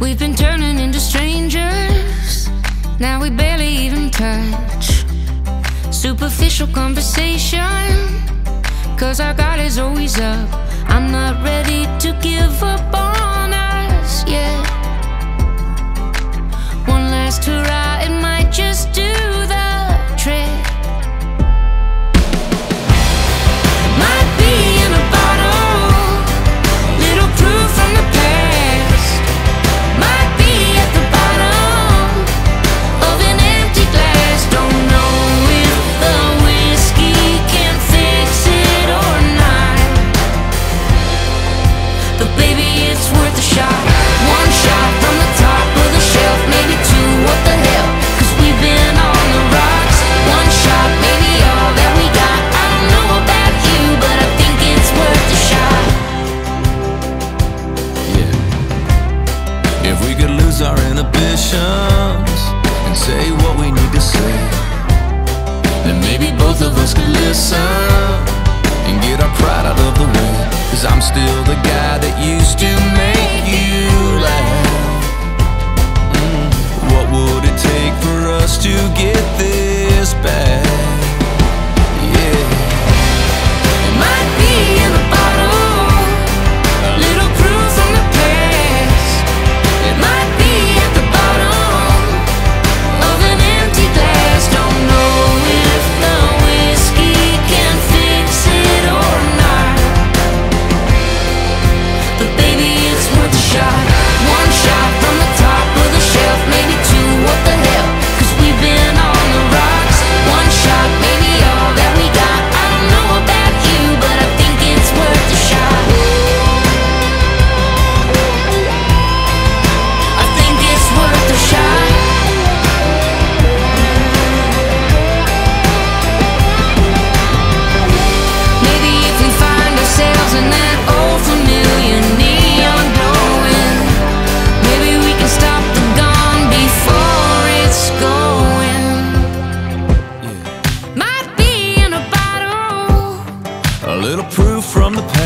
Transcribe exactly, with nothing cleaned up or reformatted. We've been turning into strangers, now we barely even touch. Superficial conversation, 'cause our God is always up. I'm not ready to give up on us yet. One last hurrah, it might just do the trick. Might be in a bottle, little proof from the past. Might be at the bottom of an empty glass. Don't know if the whiskey can fix it or not, but baby, it's worth a shot. One shot from the top of the shelf, maybe two, what the hell, 'cause we've been on the rocks. One shot, maybe all that we got. I don't know about you, but I think it's worth a shot. Yeah. If we could lose our inhibitions and say what we need to say, then maybe both of us could listen and get our pride out of the way. 'Cause I'm still the guy that used to make you laugh. Mm. What would it take for us to get this back? Yeah. It might be in a bottle, a little proof from the past. It might be at the bottom of an empty glass. Don't know if the whiskey can fix it or not, but baby, it's worth a shot. One shot from the top of the shelf, maybe two, what the hell, 'cause we've been on the rocks. One shot, maybe all that we got. I don't know about you, but I think it's worth a shot. I think it's worth a shot. Maybe if we find ourselves in that old familiar neon glowing, maybe we can stop the dawn before it's going. Might be in a bottle, A little proof from the past.